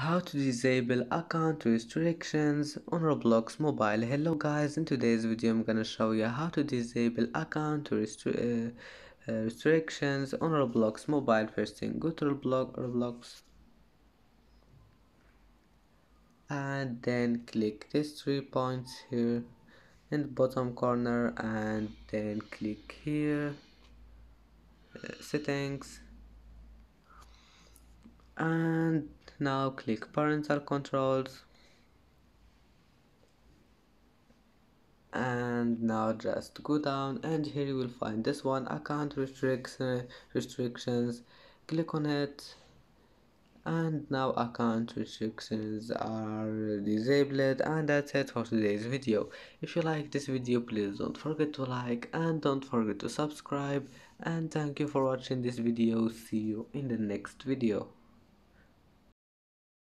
How to disable account restrictions on Roblox mobile. Hello guys, in today's video I'm gonna show you how to disable account restrictions on Roblox mobile. First thing, go to Roblox and then click these 3 points here in the bottom corner, and then click here, settings, and now click parental controls, and now just go down and here you will find this one, account restrictions. Click on it and now account restrictions are disabled. And that's it for today's video. If you like this video, please don't forget to like and don't forget to subscribe, and thank you for watching this video. See you in the next video.